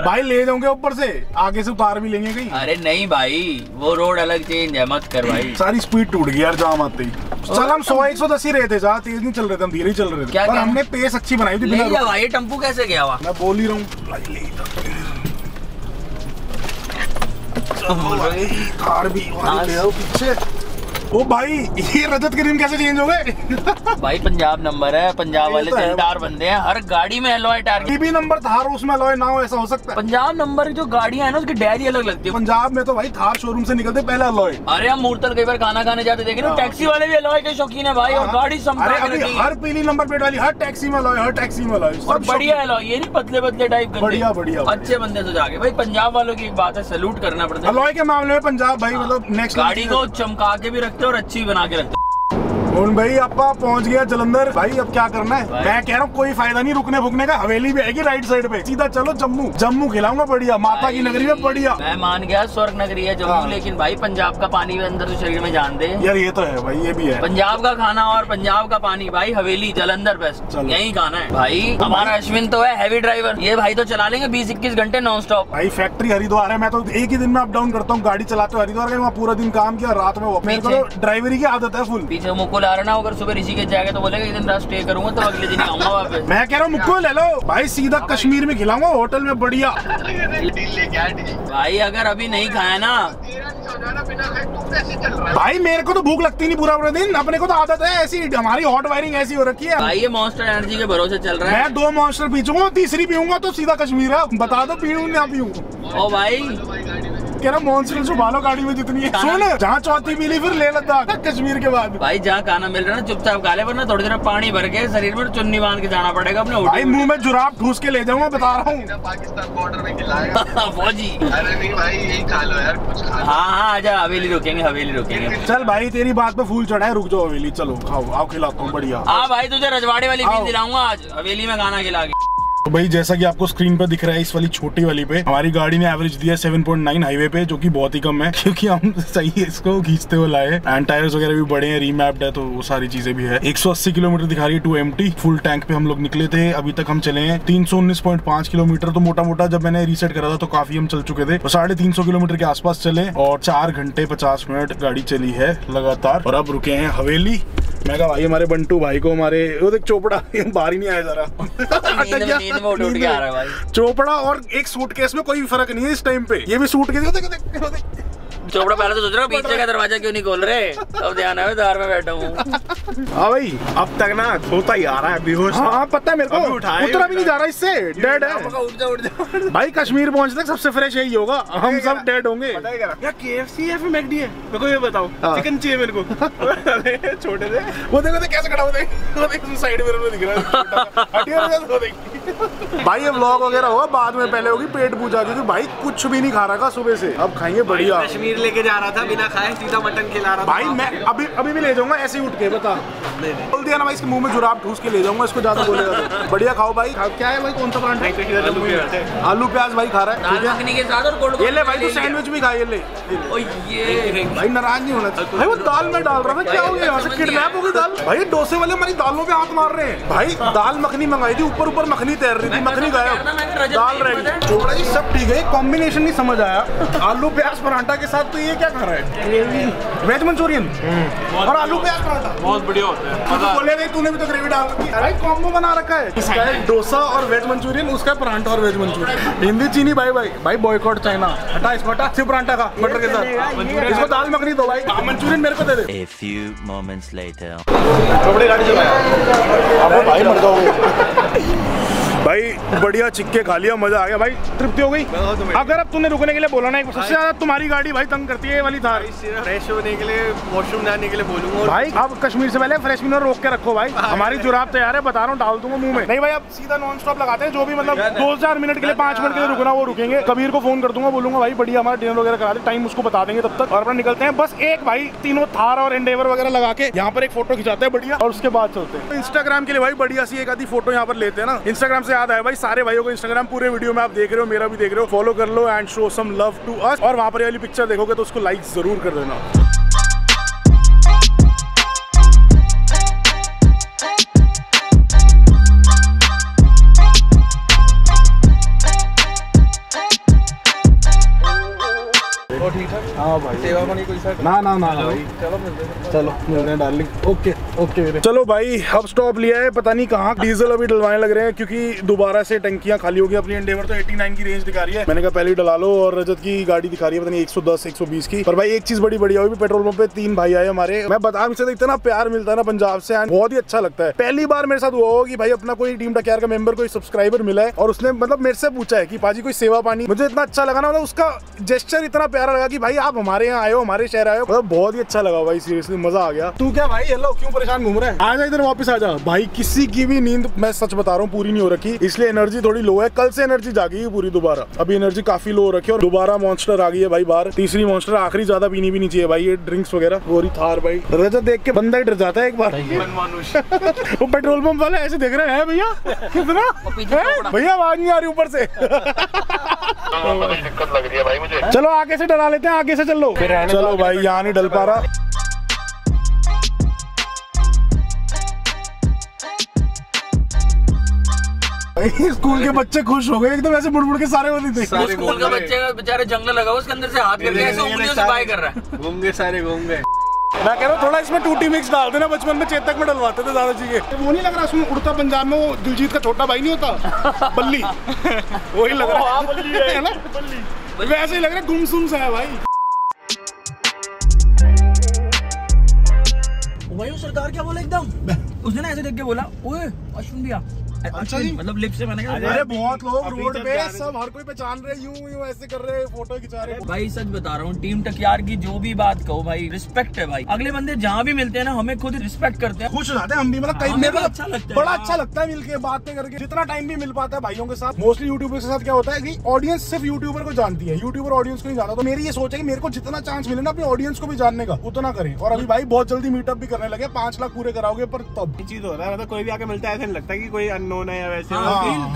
भाई ले जाऊंगे ऊपर से, आगे से पार भी लेंगे कहीं। अरे नहीं भाई वो रोड अलग चेंज है, मत कर भाई। सारी स्पीड टूट गई यार जाम आते ही। चल हम 100-110 ही रहे थे, ज्यादा तेज नहीं चल रहे थे, हम धीरे चल रहे थे, पर हमने पेस अच्छी बनाई थी। भाई टम्पू कैसे गया हुआ, मैं बोल ही रहा हूँ थार भी पीछे। ओ भाई ये रजत करीम कैसे चेंज हो गए? भाई पंजाब नंबर है, पंजाब वाले दिलदार बंदे हैं, हर गाड़ी में alloy tyre. TB number Thar उसमें अलॉय ना हो ऐसा हो सकता है? पंजाब नंबर जो गाड़ियां है ना उसकी डायरी अलग लगती है। पंजाब में तो भाई थार शोरूम से निकलते पहले अलॉय। अरे हम मूर्तल कई बार खाना खाने जाते देखे ना, टैक्सी वाले भी अलॉय के शौकीन है भाई, और गाड़ी हर पीली नंबर प्लेट वाली, हर टैक्सी में अलॉय, हर टैक्सी में अलॉय, और बढ़िया अलॉय, ये नहीं पतले पतले टाइप, बढ़िया बढ़िया अच्छे बंदे तो जाके। भाई पंजाब वालों की एक बात है, सैल्यूट करना पड़ता है अलॉय के मामले में पंजाब भाई, मतलब नेक्स्ट। गाड़ी को चमका के भी रखते और अच्छी बना के रखते। उन भाई आपा पहुंच गया जलंधर भाई, अब क्या करना है? मैं कह रहा हूँ कोई फायदा नहीं रुकने भुकने का, हवेली भी आएगी राइट साइड पे, सीधा चलो जम्मू, जम्मू खिलाऊंगा बढ़िया, माता की नगरी में बढ़िया। मैं मान गया स्वर्ग नगरी है जम्मू। हाँ। लेकिन भाई पंजाब का पानी भी अंदर तो शरीर में जान दे यार, ये तो है भाई, ये भी है पंजाब का खाना और पंजाब का पानी भाई, हवेली जलंधर बेस्ट, यही खाना है भाई। हमारा अश्विन तो है हैवी ड्राइवर, ये भाई तो चला लेंगे 20-21 घंटे नॉन स्टॉप। भाई फैक्ट्री हरिद्वार है, मैं तो एक ही दिन में अप डाउन करता हूँ, गाड़ी चलाते हरिद्वार गए, वहाँ पूरा दिन काम किया, रात में ड्राइवरी की आदत है फुल। पीछे मुकुल आ रहा ना, अगर सुबह ऋषिकेश जाएगा तो बोलेगा इस दिन रात स्टे करूंगा, तो अगले दिन आऊंगा वापस। मैं कह रहा हूँ मुकुल ले लो भाई, सीधा कश्मीर में खिलाऊंगा होटल में बढ़िया। भाई अगर अभी नहीं खाया ना भाई मेरे को तो भूख लगती नहीं पूरा पूरा दिन, अपने को तो आदत है ऐसी, हमारी हॉट वायरिंग ऐसी हो रखी है भाई। ये मॉन्स्टर एनर्जी के भरोसे चल रहा है। मैं 2 मॉन्स्टर पी चुका हूँ, तीसरी पीऊंगा तो सीधा कश्मीर है। बता दो पीऊँ ना पीऊँ। ओ भाई कह रहा मॉन्स्टर जो बालो गाड़ी में जितनी है, सुन जहाँ चौथी मिली फिर ले लद्दाख कश्मीर के बाद। भाई जहाँ खाना मिल रहा है चुपचाप खा ले, वरना थोड़ी देर पानी भर के शरीर में चुन्नी बांध के जाना पड़ेगा अपने। भाई मुँह में जुराब ठूस के ले जाऊंगा, बता रहा हूँ। पाकिस्तान बॉर्डर में खिलाएगा फौजी। अरे नहीं भाई यही खा लो यार कुछ खा। हाँ हाँ आजा, हवेली रुकेंगे, हवेली रुकेंगे। चल भाई तेरी बात पे फूल चढ़ा है, रुक जाओ हवेली। चलो खाओ, आओ खिलाता हूँ बढ़िया। हाँ भाई तुझे रजवाड़ी वाली चीज दिलाऊंगा आज, हवेली में खाना खिला के। तो भाई जैसा कि आपको स्क्रीन पर दिख रहा है, इस वाली छोटी वाली पे हमारी गाड़ी ने एवरेज दिया 7.9 हाईवे पे, जो कि बहुत ही कम है क्योंकि हम सही है इसको खींचते हुए लाए। एंड टायर्स वगैरह भी बड़े हैं, रीमैप्ड है, तो वो सारी चीजें भी है। 180 किलोमीटर दिखा रही है टू एम्प्टी। फुल टैंक पे हम लोग निकले थे, अभी तक हम चले हैं 319.5 किलोमीटर। तो मोटा मोटा जब मैंने रीसेट करा था तो काफी हम चल चुके थे, तो 350 किलोमीटर के आसपास चले और 4 घंटे 50 मिनट गाड़ी चली है लगातार। और अब रुके हैं हवेली। मैं कहा भाई हमारे बंटू भाई को, हमारे वो देख चोपड़ा बाहर ही नहीं आया जरा अटक गया नीद आ रहा है भाई। चोपड़ा और एक सूटकेस में कोई फर्क नहीं है इस टाइम पे, ये भी सूटकेस देख। चोपड़ा पहले तो सोच रहा पीछे का दरवाजा क्यों नहीं खोल रहे, तब ध्यान आया धार में बैठा हूँ। हाँ भाई अब तक ना सोता ही आ रहा है बेहोश। हाँ पता है मेरे को, उतरा भी नहीं जा रहा इससे, डेड है। उठ जा भाई, कश्मीर पहुँचने तक सबसे फ्रेश यही होगा, हम सब डेड होंगे। KFC है फिर मैकडी है, मेरे को ये बताओ चिकन चाहिए मेरे को। छोटे से वो देखो तो कैसे खड़ा होते साइड में दिख रहा भाई। ये व्लॉग वगैरह होगा बाद में, पहले होगी पेट पूजा, क्योंकि भाई कुछ भी नहीं खा रहा था सुबह से, अब खाएंगे बढ़िया। लेके जा रहा था बिना खाए, सीधा मटन खिला रहा था भाई। मैं अभी अभी भी ले जाऊंगा ऐसे ही उठ के, बता बोल दिया ना भाई, इसके मुंह में जुराब ठूस के ले जाऊंगा इसको, ज्यादा बोलेगा। बढ़िया खाओ भाई। क्या है भाई, कौन सा पराठा? आलू प्याज भाई खा रहा है। ये ले भाई तू सैंडविच भी खा, ये ले भाई, नाराज नहीं होना चाहिए भाई। वो दाल में डाल रहा था, क्या हो गया यहाँ से किडनैप हो गई दाल भाई। डोसे वाले हमारी दालों पे हाथ मार रहे हैं भाई। दाल मखनी मंगाई थी, ऊपर ऊपर मखनी तैर रही थी, मखनी गायब, दाल रह गई। चोपड़ा जी सब ठीक है, कॉम्बिनेशन नहीं समझ आया, आलू प्याज पराठा के साथ। तो ये क्या खा रहा है, वेज मंचूरियन और आलू प्याज पराठा, बहुत बढ़िया होता है। मजा बोले नहीं, तूने भी तो ग्रेवी डाल रखी है। अरे कॉम्बो बना रखा है, इसका है डोसा और वेज मंचूरियन, उसका पराठा और वेज मंचूरियन। हिंदी चीनी भाई भाई भाई बॉयकॉट चाइना, हटा इसको, हटा सिर्फ पराठा का मटर के साथ, इसको दाल मखनी दो भाई, मंचूरियन मेरे को दे दे। A few moments later कपड़े गाड़ी चलाया अब भाई मर जाओगे भाई। बढ़िया चिक्के खा लिया, मजा आ गया भाई, तृप्ति हो गई। अगर अब तूने रुकने के लिए बोला ना, सबसे ज्यादा तुम्हारी गाड़ी भाई तंग करती है ये वाली थार। फ्रेश होने के लिए, वॉशरूम जाने के लिए बोलूंगा भाई। अब कश्मीर से पहले फ्रेश मिनर रोक के रखो भाई, हमारी जुराब तैयार है, बता रहा हूँ डाल दूंगा मुंह में। नहीं भाई अब सीधा नॉन स्टॉप लगाते हैं, जो भी मतलब 2-4 मिनट के लिए, 5 मिनट के लिए रुकना वो रुकेंगे। कबीर को फोन कर दूंगा, बोलूंगा भाई बढ़िया हमारा डिनर वगैरह करा दे, टाइम उसको बता देंगे तब तक। और अपना निकलते हैं बस एक भाई, तीनों थार और एंडेवर वगैरह लगा के यहाँ पर एक फोटो खिंचाते हैं बढ़िया, और उसके बाद चलते हैं इंस्टाग्राम के लिए भाई। बढ़िया सी एक आधी फोटो यहाँ पर लेते हैं ना इंस्टाग्राम से, याद है भाई सारे भाइयों को इंस्टाग्राम, पूरे वीडियो में आप देख रहे हो, मेरा भी देख रहे हो, फॉलो कर लो and show some love to us. और वहां पर ये वाली पिक्चर देखोगे तो उसको लाइक जरूर कर देना। ना ना ना भाई चलो मिलते हैं डार्लिंग। Okay okay. चलो भाई अब स्टॉप लिया है, पता नहीं कहाँ। डीजल अभी डलवाने लग रहे हैं क्योंकि दोबारा से टंकियां खाली होगी। अपनी एंडेवर तो 89 की रेंज दिखा रही है, मैंने कहा पहले डला लो। और रजत की गाड़ी दिखा रही है पता नहीं 110 120 की। पर भाई एक चीज बड़ी बढ़िया हुई, पेट्रोल पंप पे 3 भाई आए हमारे। मैं बता से इतना प्यार मिलता है ना पंजाब से, एंड बहुत ही अच्छा लगता है। पहली बार मेरे साथ हुआ हो कि भाई अपना कोई टीम टकियार का मेंबर, कोई सब्सक्राइबर मिला है और उसने मतलब मेरे से पूछा है कि पाजी कोई सेवा पानी। मुझे इतना अच्छा लगा ना, मतलब उसका जेस्चर इतना प्यारा लगा कि भाई आप हमारे यहाँ आए हो, हमारे शहर आए हो, मतलब बहुत ही अच्छा लगा भाई, सीरियसली मजा आ गया। तू क्या भाई हेलो क्यों परेशान घूम रहा है, आजा इधर वापस आजा भाई। किसी की भी नींद मैं सच बता रहा हूँ पूरी नहीं हो रखी, इसलिए एनर्जी थोड़ी लो है। कल से एनर्जी जागी पूरी दोबारा, अभी एनर्जी काफी लो हो रखी है। और दोबारा मॉन्स्टर आ गई है भाई बाहर, तीसरी मॉन्स्टर। आखिरी ज्यादा पीनी भी नहीं चाहिए भाई ये ड्रिंक्स वगैरह। गोरी थार भाई, रजत देख के बंदा ही डर जाता है एक बार। वो पेट्रोल पंप वाला ऐसे देख रहे हैं भैया कितना, भैया आवाज नहीं आ रही ऊपर से, दिक्कत लग रही है भाई मुझे। चलो आगे से डरा लेते हैं, आगे से चल लो। चलो भाई यहाँ नहीं डल पा रहा। स्कूल के बच्चे खुश हो गए एकदम, ऐसे मुड़मुड़ के सारे वाले थे। स्कूल का बच्चे बेचारे जंगल लगा उसके अंदर से हाथ करके ऐसे उंगलियों से बाय कर रहा है, घूम गए सारे घूम गए। मैं कह रहा हूँ थोड़ा इसमें टूटी मिक्स डाल देना, बचपन में चेतक में डलवाते थे दादा जी के। वो नहीं लग रहा उसमें उड़ता पंजाब में, वो दिलजीत का छोटा भाई नहीं होता बल्ली, वही लग रहा है ना, वैसे ही लग रहा है, गुमसुम सा है भाई। वही वो सरदार क्या बोला एकदम, उसने ना ऐसे देख के बोला ओए अश्विन भैया, अच्छा मतलब लिप से मैंने कहा। अरे बहुत लोग रोड पे सब हर कोई पहचान रहे, यूं यूं ऐसे कर रहे, फोटो खिंचा रहे। भाई सच बता रहा हूँ, टीम टकियार की जो भी बात कहो भाई रिस्पेक्ट है भाई। अगले बंदे जहाँ भी मिलते हैं ना हमें खुद रिस्पेक्ट करते हैं, खुश हो जाते हैं हम भी, मतलब कई मेरे को अच्छा लगता है, बड़ा अच्छा लगता है मिलके बातें करके। जितना टाइम भी मिल पाता है भाइयों के साथ, मोस्टली यूट्यूबर के साथ क्या होता है कि ऑडियंस सिर्फ यूट्यूबर को जानती है, यूट्यूबर ऑडियंस को नहीं जानता। तो मेरी ये सोच है कि मेरे को जितना चांस मिले ना अपने ऑडियंस को भी जानने का उतना करें। और अभी भाई बहुत जल्दी मीटअप भी करने लगे, 5 लाख पूरे कराओगे। पर तब चीज हो रहा है मतलब कोई भी आके मिलता है ऐसा नहीं लगता कि कोई है वैसे,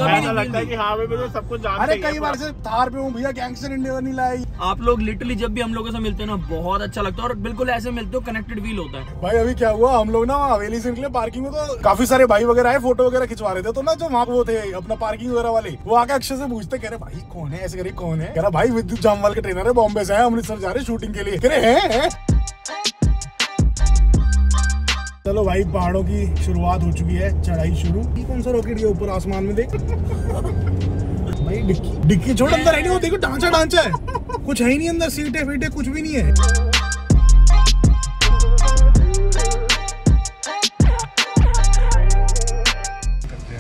ऐसा लगता है कि हाँ भाई सब कुछ जानते हैं। अरे कई बार से थार पे हूँ भैया, गैंगस्टर एंडेवर नहीं लाई। आप लोग लिटरली जब भी हम लोगों से मिलते हैं ना बहुत अच्छा लगता है, और बिल्कुल ऐसे मिलते हो कनेक्टेड फील होता है। भाई अभी क्या हुआ, हम लोग ना हवेली से निकले पार्किंग में, तो काफी सारे भाई वगैरह आए, फोटो वगैरह खिंचवा रहे थे। तो ना जो वहाँ वो थे अपना पार्किंग वगैरह वाले, वो आके अक्षय से पूछते, कह रहे भाई कौन है, ऐसे करे कौन है, कह रहा भाई विद्युत जामवाल के ट्रेनर है, बॉम्बे से है, अमृतसर जा रहे शूटिंग के लिए, कह रहे हैं। चलो भाई पहाड़ों की शुरुआत हो चुकी है, चढ़ाई शुरू। ये कौन सा रॉकेट है ऊपर आसमान में, देख भाई डिक्की डिक्की छोड़, अंदर है नहीं, वो देखो ढांचा ढांचा है, कुछ है ही नहीं अंदर, सीटें फीटें कुछ भी नहीं है।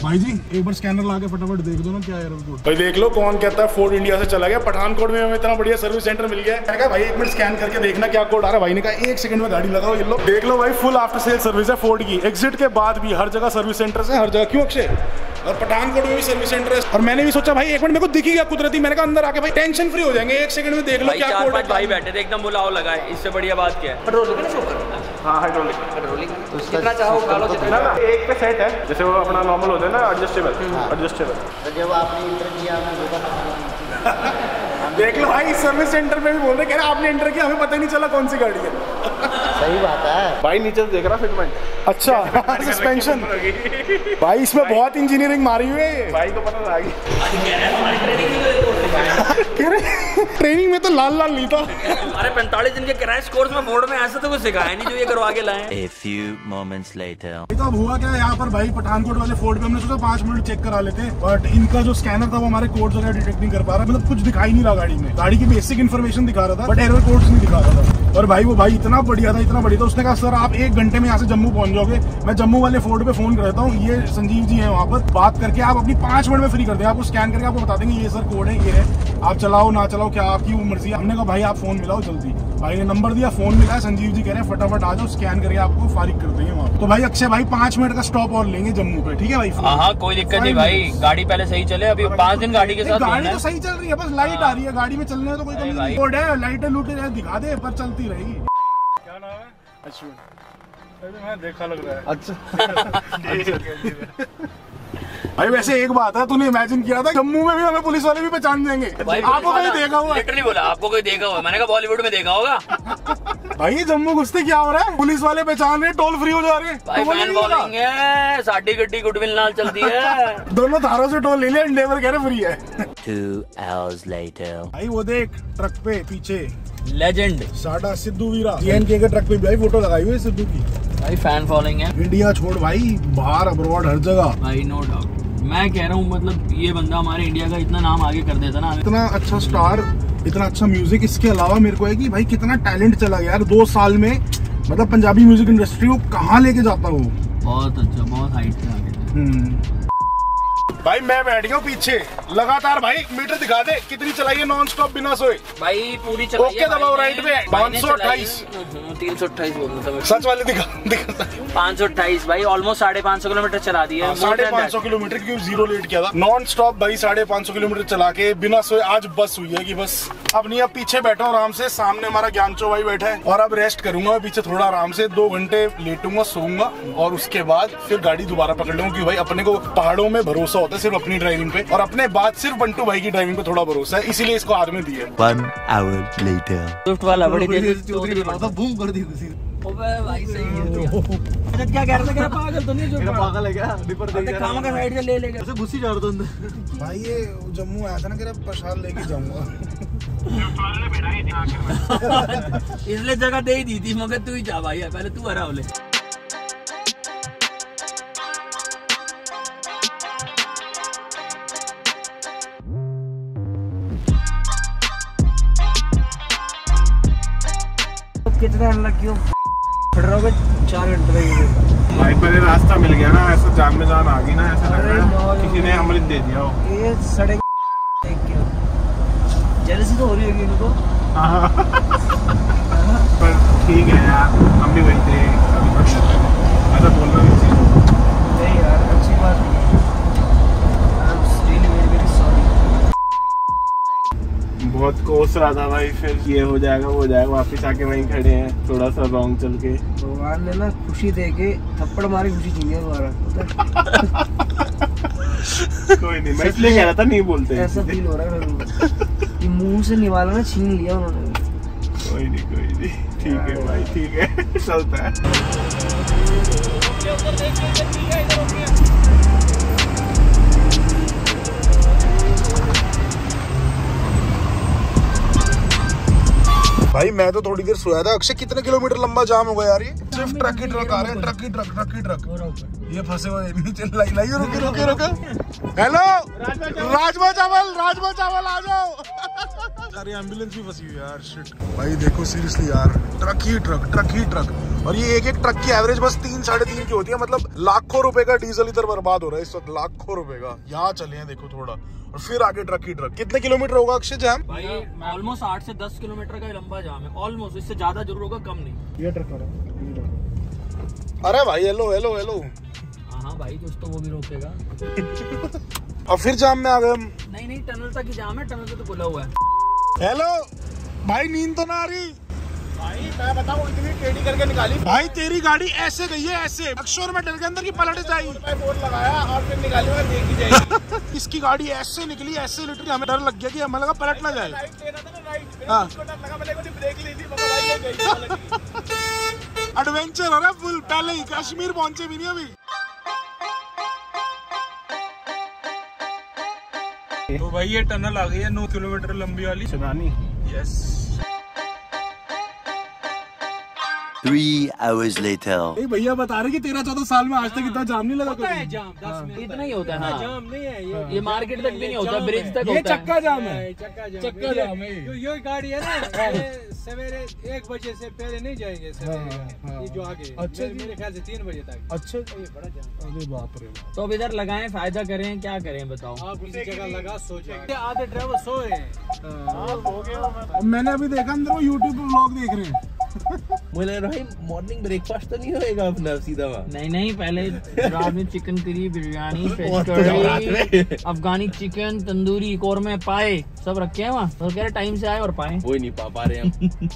भाई जी एक बार स्कैनर लाके फटाफट देख दो ना क्या एयरपोर्ट। भाई देख लो कौन कहता है फोर्ड इंडिया से चला गया, पठानकोट में हमें इतना बढ़िया सर्विस सेंटर मिल गया है। भाई एक मिनट स्कैन करके देखना क्या कोड आ रहा है, भाई ने कहा 1 सेकंड में गाड़ी लगाओ। ये लो देख लो भाई, फुल आफ्टर सेल सर्विस है फोर्ड की, एग्जिट के बाद भी हर जगह सर्विस सेंटर है, हर जगह। क्यों अक्षय, और पठानकोट में भी सर्विस सेंटर है। और मैंने भी सोचा भाई एक मिनट मेरे को दिखी गया कुदरती, मैंने कहा अंदर आके भाई टेंशन फ्री हो जाएंगे, 1 सेकंड में देख लो क्या कोड है। भाई बैठे थे एकदम बुलाओ लगाए, इससे बढ़िया बात क्या है। पेट्रोल शो करना, हाँ हाइड्रोलिक जितना चाहो खा लो, जितना ना एक पे सेट है, जैसे वो अपना नॉर्मल होता है ना एडजस्टेबल। तो जब आपने इंटर किया हमें देख लो भाई सर्विस सेंटर पे भी बोल रहे, कह रहे आपने इंटर किया हमें पता ही नहीं चला कौन सी गाड़ी है। सही बात है भाई, नीचे देख रहा फिटमेंट, अच्छा सस्पेंशन भाई इसमें बहुत इंजीनियरिंग मारी हुई है भाई, तो पता लगी ट्रेनिंग में तो लाल लाल नहीं था। अरे 45 दिन के क्रैश कोर्स में फोर्ड में ऐसा तो कुछ सिखाया नहीं जो ये करवा के लाए। A few moments later. तो अब हुआ क्या यहाँ पर भाई, पठानकोट वाले फोर्ड पे हमने सोचा 5 मिनट चेक करा लेते हैं, बट इनका जो स्कैनर था वो हमारे कोड्स वगैरह डिटेक्ट नहीं कर पा रहा, मतलब कुछ दिखाई नहीं रहा गाड़ी में। गाड़ी की बेसिक इन्फॉर्मेशन दिखा रहा था बट एरर कोड्स नहीं दिखा रहा था। और भाई वो भाई इतना बढ़िया था, इतना बढ़िया था, उसने कहा सर आप 1 घंटे में यहाँ से जम्मू पहुंच जाओगे, मैं जम्मू वाले फोर्ड पे फोन करता हूँ, ये संजीव जी है वहाँ पर, बात करके आप अपनी 5 मिनट में फ्री कर दें, आपको स्कैन करके आपको बता देंगे ये सर कोड है, ये है, आप चलाओ ना चलाओ क्या आपकी मर्जी है। हमने कहा भाई आप फोन मिलाओ जल्दी, भाई ने नंबर दिया, फोन मिला, संजीव जी कह रहे हैं फटाफट आ जाओ, स्कैन करके आपको फारिग कर देंगे वहाँ। तो भाई अक्षय भाई 5 मिनट का स्टॉप और लेंगे जम्मू पे, ठीक है भाई? हाँ कोई दिक्कत नहीं भाई, गाड़ी पहले सही चले, अभी 5 दिन गाड़ी के साथ, गाड़ी तो सही चल रही है, बस लाइट आ रही है, गाड़ी में चलने तो कोई कमी नहीं, कोड है, लाइटें लूटे दिखा दे पर चलती रहेगी। क्या नाम है? अश्विन, देखा लग रहा है। अच्छा भाई वैसे एक बात है, तूने इमेजिन किया था जम्मू में भी हमें पुलिस वाले भी पहचान जाएंगे? आपको कहीं देखा हुआ? लिटरली बोला आपको कोई देखा हुआ? मैंने कहा बॉलीवुड में देखा होगा। भाई जम्मू घुसते क्या हो रहा है, पुलिस वाले पहचान रहे, टोल फ्री हो जा रहे, भाई फैन बॉलिंग है, साडी गड्डी गुडविल नाल चलती है, दोनों थारों से टोल ले लिया, एंडेवर कह रहे फ्री है। 2 hours later. भाई वो देख ट्रक पे पीछे लेजेंड साडा सिद्धू वीरा के ट्रक पे भाई फोटो लगाई हुई है सिद्धू की, भाई फैन फॉलोइंग है। इंडिया छोड़ भाई बाहर अब्रॉड हर जगह भाई, नो डाउट। मैं कह रहा हूँ मतलब ये बंदा हमारे इंडिया का इतना नाम आगे कर देता ना, इतना अच्छा स्टार, इतना अच्छा म्यूजिक, इसके अलावा मेरे को है कि भाई कितना टैलेंट चला गया यार 2 साल में, मतलब पंजाबी म्यूजिक इंडस्ट्री को कहाँ लेके जाता वो, बहुत अच्छा, बहुत हाइट से आगे। भाई मैं बैठ गया पीछे, लगातार भाई मीटर दिखा दे कितनी चलाइए नॉन स्टॉप बिना सोए, भाई पूरी चलाइए, ओके दबाओ राइट पे 528, 328 बोलना था, सच वाले दिखा 528 भाई, ऑलमोस्ट 550 किलोमीटर चला दिया, 550 किलोमीटर क्योंकि जीरो लेट किया था, नॉन स्टॉप भाई 550 किलोमीटर चला के बिना सोए आज बस हुई है कि बस अब नहीं, अब पीछे बैठा हूँ आराम से, सामने हमारा ज्ञानचो भाई बैठा है, और अब रेस्ट करूंगा पीछे थोड़ा आराम से, 2 घंटे लेटूंगा सोऊंगा, और उसके बाद फिर गाड़ी दोबारा पकड़ लूंगा, क्योंकि भाई अपने को पहाड़ों में भरोसा सिर्फ अपनी ड्राइविंग पे, और अपने बाद सिर्फ बंटू भाई की ड्राइविंग पे थोड़ा भरोसा है, इसीलिए इसको हाथ में दिया। 1 hour later. स्विफ्ट वाला बड़ी तेज था, बूम कर दी उसी। ओबे भाई सही है। क्या कह रहा था, कह रहा पागल तो नहीं, जो पागल है क्या, डिपर दे गया काम का साइड से ले लेगा, ऐसे घुसी जा रहा था अंदर। भाई ये जम्मू आया था ना, कह रहा प्रसाद लेके जाऊंगा, इसलिए जगह दे ही दी थी, मगर तू ही जा भाई, पहले तू हरा हो ले। कितना लग क्यों खड़ा हो गया 4 घंटे लगे भाई। पहले रास्ता मिल गया ना, ऐसा जाम में जान आ गई ना, ऐसा लग रहा है किसी ने अमृत दे दिया हो। ये सड़े जेलसी तो हो रही होगी इनको। पर ठीक है यार, हम भी वही थे अभी तक ऐसा बोल रहे हैं। नहीं यार अच्छी बात नहीं है। I am really very very sorry. बहुत कोस रहा था भाई, फिर ये हो जाएगा वो हो जाएगा, वापस आके वहीं खड़े हैं थोड़ा सा रॉन्ग चल के। भगवान ने ना खुशी दे के थप्पड़ मारी, खुशी दी है दोबारा। कोई नहीं, मैं इसलिए कह रहा था नहीं बोलते। ऐसा फील हो रहा है कि मुंह से निवाला ना छीन लिया उन्होंने। कोई नहीं कोई नहीं, ठीक है भाई ठीक है, चलता है। भाई मैं तो थोड़ी देर सोया था। अक्षय कितने किलोमीटर लंबा जाम हो गया यार, ये सिर्फ ट्रक ही ट्रक आ रहे हैं, ट्रक ही ट्रक। ये फंसे हुए लाई। रुके। हेलो राजमा चावल आ जाओ। सारी एम्बुलेंस भी फंसी हुई यार, शिट। भाई देखो सीरियसली यार, ट्रक ही ट्रक। और ये एक ट्रक की एवरेज बस 3-3.5 की होती है। मतलब लाखों रुपए का डीजल इधर बर्बाद हो रहा है इस वक्त, लाखों रुपए का। यहाँ चले हैं देखो थोड़ा, और फिर आगे ट्रक। कितने किलोमीटर होगा अक्षय जाम? भाई ऑलमोस्ट 8 से 10 किलोमीटर का लंबा जाम है, ऑलमोस्ट। इससे ज्यादा जरूर होगा, कम नहीं। ये ट्रक, अरे भाई हेलो। हाँ भाई कुछ तो वो भी रोकेगा। और फिर जाम में आ गए हम। नहीं टनल तक ही जाम है, टनल से तो खुला हुआ है। हेलो भाई नींद तो ना आ रही? भाई मैं बताऊं इतनी टेढ़ी करके निकाली। भाई तेरी गाड़ी ऐसे गई है, ऐसे अक्षर में डर के अंदर की पलट जाएगी। बोर्ड लगाया और फिर निकाली और देखी जाएगी। इसकी गाड़ी ऐसे निकली, ऐसे लिटरी हमें डर लग गया कि हमें लगा पलट ना जाए। एडवेंचर हो रहा है फुल, पहले ही कश्मीर पहुंचे भी नहीं अभी। तो भाई ये टनल आ गई है 9 किलोमीटर लंबी वाली। यस। 3 hours later। भैया बता रहे कि 13-14 साल में आज तक इतना जाम नहीं लगा कभी। जाम 10 मिनट इतना ही होता है। हाँ। जाम नहीं है ये मार्केट तक भी नहीं होता, ब्रिज तक होता है। ये चक्का जाम है। ये गाड़ी है ना, सवेरे 1 बजे से पहले नहीं जाएंगे सवेरे जो आगे। अच्छा मेरे ख्याल से 3 बजे तक। अच्छा बड़ा जाम। अरे बाप रे। तो अब इधर लगाए, फायदा करें क्या करें बताओ। आप किसी जगह लगा, सो जाए। आधे ड्राइवर सो है, मैंने अभी देखा अंदर वो यूट्यूब पर व्लॉग देख रहे हैं। मुझे भाई मॉर्निंग ब्रेकफास्ट तो नहीं होएगा अपना सीधा वहाँ? नहीं, पहले रात में chicken curry, biryani, fish curry, अफगानी चिकन, तंदूरी, कौरमे, पाए सब रखे हैं वहाँ। तो कह रहे टाइम से आए और पाए वही नहीं पा रहे हैं।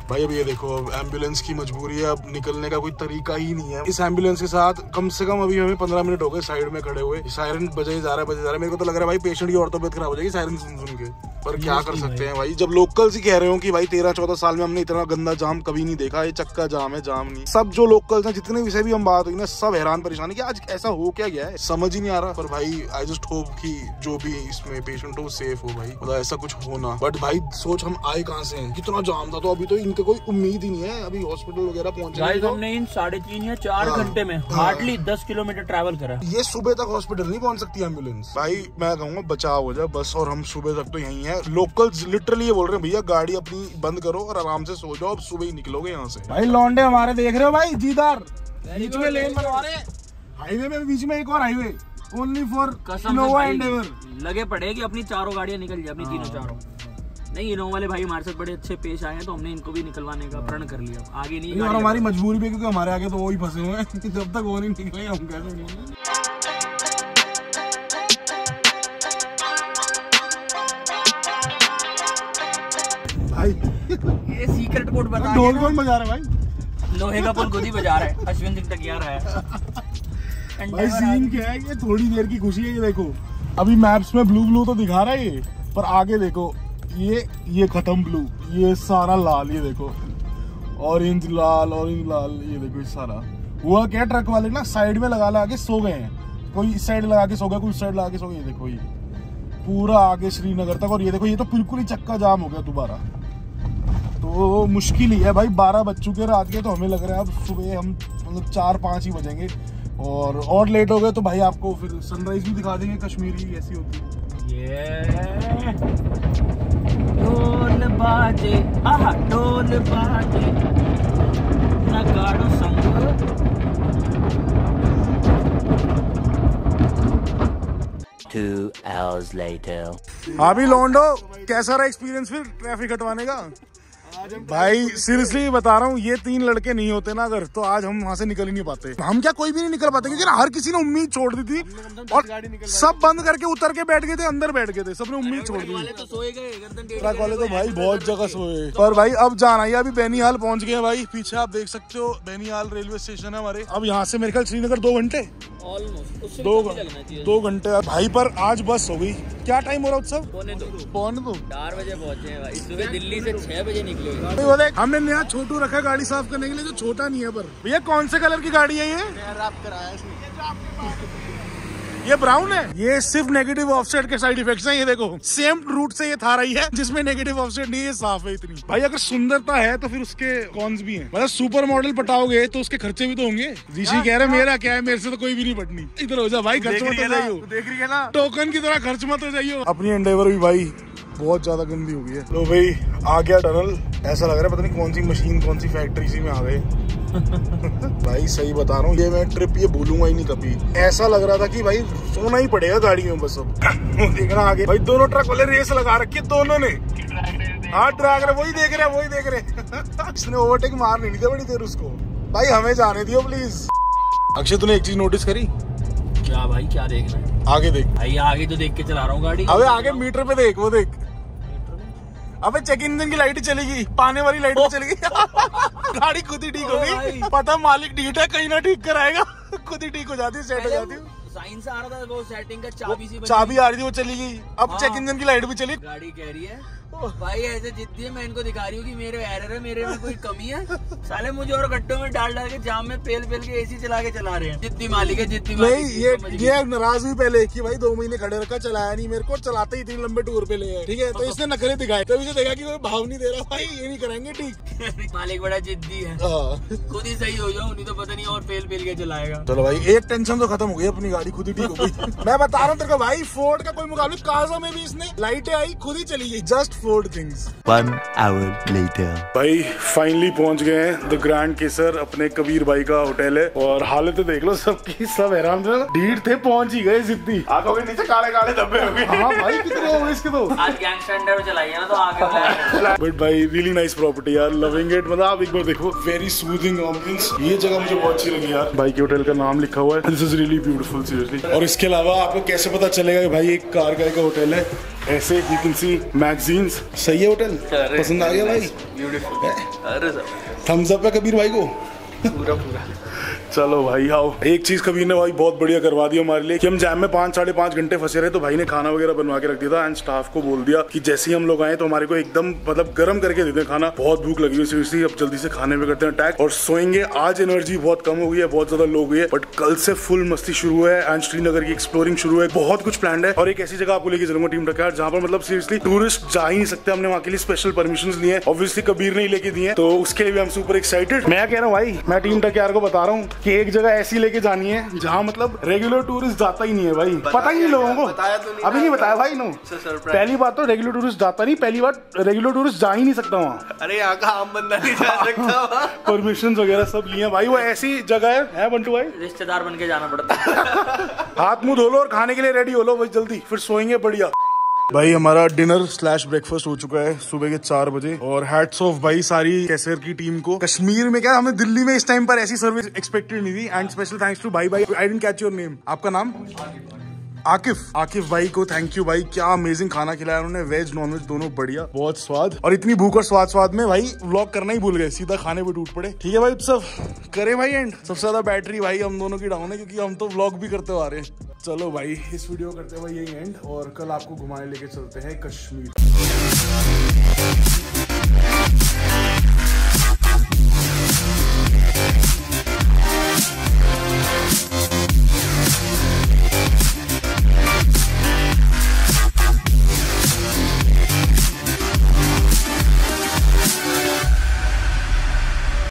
भाई अब ये देखो एम्बुलेंस की मजबूरी है, अब निकलने का कोई तरीका ही नहीं है। इस एम्बुलेंस के साथ कम से कम अभी हमें 15 मिनट हो गए साइड में खड़े हुए। सायरन बजे जा रहा है। मेरे को तो लग रहा है भाई पेशेंट की और तबियत खराब हो जाएगी सायरन सुन के। पर क्या कर सकते हैं भाई, जब लोकल्स ही कह रहे हो कि भाई 13-14 साल में हमने इतना गंदा जाम कभी नहीं देखा। ये चक्का जाम है, जाम नहीं। सब जो लोकल्स हैं जितने विषय भी हम बात हुई ना, सब हैरान परेशान कि आज ऐसा हो क्या गया है, समझ ही नहीं आ रहा। पर भाई आई जस्ट होप कि जो भी इसमें पेशेंट हो सेफ हो भाई, मतलब ऐसा कुछ हो ना। बट भाई सोच हम आए कहाँ से, कितना जाम था। तो अभी तो इनका कोई उम्मीद ही नहीं है, अभी हॉस्पिटल वगैरह पहुँचे। हमने इन 3.5 या 4 घंटे में हार्डली 10 किलोमीटर ट्रेवल करा। ये सुबह तक हॉस्पिटल नहीं पहुँच सकती एम्बुलेंस। भाई मैं कहूँगा बचाव हो जाए बस, और हम सुबह तक तो यही है। लोकल्स लिटरली ये बोल रहे हैं भैया गाड़ी अपनी बंद करो और आराम से सो जाओ, अब सुबह ही निकलोगे यहाँ से। भाई लौंडे हमारे देख रहे हो भाई, जीदार बीच में लेन बनवा रहे हैं हाईवे में, बीच में एक और highway only for Innova Endeavour. लगे पड़े कि अपनी चारों गाड़ियाँ निकल जाए, अपनी तीनों चारों। नहीं इनोवा वाले भाई हमारे साथ बड़े अच्छे पेश आए हैं, तो हमने इनको भी निकलवाने का प्रण कर लिया। आगे नहीं, और हमारी मजबूरी भी, क्योंकि हमारे आगे तो वो ही फंसे हुए हैं। जब तक वो नहीं निकले हम कैसे। ये सीक्रेट कोड बता, ढोल कौन बजा रहा है भाई? लोहे का पुल खुद ही बजा रहा है, अश्विन सिंह तकियार है भाई। सीन क्या है, ये थोड़ी देर की खुशी है। ये देखो अभी मैप्स में ब्लू तो दिखा रहा है ये, पर आगे देखो ये खत्म ब्लू, ये सारा लाल। ये देखो ऑरेंज लाल, ये देखो ये सारा हुआ क्या। ट्रक वाले ना साइड में लगा के सो गए हैं, कोई इस साइड लगा के सो गया, कोई उस साइड लगा के सो गए। ये देखो ये पूरा आगे श्रीनगर तक। और ये देखो ये तो बिल्कुल ही चक्का जाम हो गया दोबारा, तो मुश्किल ही है भाई। 12 बज चुके रात के, तो हमें लग रहा है अब सुबह हम मतलब 4-5 ही बजेंगे। और लेट हो गए तो भाई आपको फिर सनराइज भी दिखा देंगे कश्मीर की कैसी होती है। ढोल बाजे आहा ढोल बाजे नगाड़ो संग 2 hours later. अभी लौंडो कैसा रहा एक्सपीरियंस फिर ट्रैफिक हटवाने का? भाई सीरियसली बता रहा हूँ, ये तीन लड़के नहीं होते ना अगर, तो आज हम वहाँ से निकल ही नहीं पाते। हम क्या कोई भी नहीं निकल पाते, क्योंकि हर किसी ने उम्मीद छोड़ दी थी और सब बंद करके उतर के बैठ गए थे, अंदर बैठ गए थे, सबने उम्मीद छोड़ दी। ट्रक वाले तो भाई बहुत जगह सोए। और भाई अब जाना ही, अभी बेनीहाल पहुँच गए भाई, पीछे आप देख सकते हो बेनीहाल रेलवे स्टेशन है हमारे। अब यहाँ से मेरे ख्याल श्रीनगर 2 घंटे ऑलमोस्ट 2 घंटे भाई, पर आज बस हो गई। क्या टाइम हो रहा है उत्सव? पौने दो 4 बजे पहुँचे भाई, सुबह दिल्ली से 6 बजे निकले। हमने नया छोटू रखा गाड़ी साफ करने के लिए, जो छोटा नहीं है। पर भैया कौन से कलर की गाड़ी है ये ब्राउन है। ये सिर्फ नेगेटिव ऑफसेट के साइड इफेक्ट्स हैं। ये देखो सेम रूट से ये थार आई है, जिसमें नेगेटिव ऑफसेट नहीं है, ये साफ है इतनी। भाई अगर सुंदरता है तो फिर उसके कॉन्स भी हैं। मतलब सुपर मॉडल पटाओगे तो उसके खर्चे भी तो होंगे। ऋषि कह रहे मेरा क्या है, मेरे से तो कोई भी नहीं पटनी। इधर हो जाओ भाई, खर्च मत हो जाइयो, देख रही है ना टोकन की तरह, खर्च मत हो जाइयो। अपनी एंडेवर भी भाई बहुत ज्यादा गंदी हो गई है। तो भाई आ गया टनल, ऐसा लग रहा है पता नहीं कौन सी मशीन कौन सी फैक्ट्री इसी में आ गए। भाई सही बता रहा हूँ, ये मैं ट्रिप ये भूलूंगा ही नहीं कभी। ऐसा लग रहा था कि भाई सोना ही पड़ेगा गाड़ी में बस। अब देखना आगे भाई, दोनों ट्रक वाले रेस लगा रखी है दोनों ने। हाँ ट्रैक रहे, वही देख रहे इसने ओवरटेक मार नहीं दिया बड़ी देर उसको। भाई हमें जाने दियो प्लीज। अक्षय तूने एक चीज नोटिस करी क्या? भाई क्या देख रहे हैं? आगे देख भाई, आगे तो देख के चला रहा हूँ गाड़ी। अबे आगे मीटर पे देख, वो देख, अबे चेक इंजन की लाइट चलेगी, पाने वाली लाइट चलेगी। गाड़ी खुद ही ठीक हो गई, पता मालिक ढीठ है, कहीं ना ठीक कराएगा। खुद ही ठीक हो जाती है, सेट हो जाती है। साइंस आ रहा था वो सेटिंग का, चाबी आ रही थी वो चली गई, अब हाँ। चेक इंजन की लाइट भी चली। गाड़ी कह रही है भाई ऐसे जिद्दी है, मैं इनको दिखा रही हूँ कि मेरे एरर है, मेरे में कोई कमी है। साले मुझे और गड्ढों में डाल के जाम में पेल के एसी चला के चला रहे हैं। जिद्दी मालिक है, जिद्दी मालिक। ये नाराज हुई पहले कि भाई 2 महीने खड़े रखा, चलाया नहीं मेरे को, चलाते ही 3 लंबे टूर पे ले गए, ठीक है। तो इसने नखरे दिखाए, तभी से देखा कि कोई भाव नहीं दे रहा भाई, ये नहीं करेंगे ठीक। मालिक बड़ा जिद्दी है, खुद ही सही हो जाओ, नहीं तो पता नहीं और पेल के चलाएगा। चलो भाई एक टेंशन तो खत्म हो गई, अपनी गाड़ी खुद ही ठीक हो गई। मैं बता रहा हूँ तेरे को भाई, फोर्ड का कोई मुकाबला। काजा में भी इसने लाइटें आई, खुद ही चली गई, just Ford things. 1 hour later. भाई फाइनली पहुंच गए हैं द ग्रैंड केसर, अपने कबीर भाई का होटल है। और हालत तो देख लो सबकी, सब हैरान थे, ढीठ थे, पहुंच ही गए। जितनी आंखों के नीचे काले काले धब्बे हो गए। हाँ भाई कितने हो गए इसके तो। आज गैंगस्टर एंडेवर चलाई है ना, तो आगे बट भाई रियली नाइस प्रॉपर्टी यार, लविंग इट। मतलब आप एक बार देखो, वेरी सूदिंग एम्बियंस। ये जगह मुझे बहुत अच्छी लगी यार। भाई के होटल का नाम लिखा हुआ है, this is really beautiful seriously. और इसके अलावा आपको कैसे पता चलेगा कि भाई एक कारगाई का होटल है, ऐसे यू कैन सी मैगजीन्स। सही है होटल, पसंद आ गया भाई? ब्यूटीफुल। अरे थम्स अप है कबीर भाई को पूरा पूरा। चलो भाई आओ, एक चीज कबीर ने भाई बहुत बढ़िया करवा दी हमारे लिए कि हम जैम में 5-5.5 घंटे फंसे रहे, तो भाई ने खाना वगैरह बनवा के रख दिया था। एंड स्टाफ को बोल दिया कि जैसे ही हम लोग आए तो हमारे को एकदम मतलब गर्म करके दे दें खाना, बहुत भूख लगी है, अब जल्दी से खाने में करते हैं अटैक और सोएंगे। आज एनर्जी बहुत कम हो गई है, बहुत ज्यादा लो गई है, बट कल से फुल मस्ती शुरू है। एंड श्रीनगर की एक्सप्लोरिंग शुरू है, बहुत कुछ प्लान है। और एक ऐसी जगह आपको लेके चलूंगा टीम टकियार, जहाँ पर मतलब सीरियसली टूरिस्ट जा ही नहीं सकते। हमने वहाँ के लिए स्पेशल परमिशन लिए हैं, ऑब्वियसली कबीर ने ही लेके दिए, तो उसके लिए हम सुपर एक्साइटेड। मैं कह रहा हूँ भाई, मैं टीम टकियार को बता रहा हूँ कि एक जगह ऐसी लेके जानी है जहाँ मतलब रेगुलर टूरिस्ट जाता ही नहीं है भाई। पता ही नहीं लोगों को, अभी नहीं बताया भाई। नो पहली बात तो रेगुलर टूरिस्ट जाता नहीं, पहली बात रेगुलर टूरिस्ट जा ही नहीं सकता वहाँ। अरे यहाँ का आम बंदा नहीं जा सकता। परमिशन वगैरह सब लिए भाई, वो ऐसी जगह है बंटू भाई, रिश्तेदार बन के जाना पड़ता है। हाथ मुँह धो लो और खाने के लिए रेडी हो लो बस जल्दी, फिर सोएंगे बढ़िया। भाई हमारा डिनर / ब्रेकफास्ट हो चुका है सुबह के 4 बजे। और हैट्स ऑफ भाई सारी कैसर की टीम को। कश्मीर में क्या, हमें दिल्ली में इस टाइम पर ऐसी सर्विस एक्सपेक्टेड नहीं थी। एंड स्पेशल थैंक्स टू भाई, I didn't catch your name, आपका नाम? आकिफ भाई को थैंक यू भाई, क्या अमेजिंग खाना खिलाया उन्होंने, वेज नॉन वेज दोनों बढ़िया, बहुत स्वाद। और इतनी भूख और स्वाद में भाई व्लॉग करना ही भूल गए, सीधा खाने पे टूट पड़े। ठीक है भाई, सब करे भाई। एंड सबसे ज्यादा बैटरी भाई हम दोनों की डाउन है, क्योंकि हम तो व्लॉग भी करते आ रहे हैं। चलो भाई इस वीडियो करते हुए यही एंड, और कल आपको घुमाने लेके चलते हैं कश्मीर।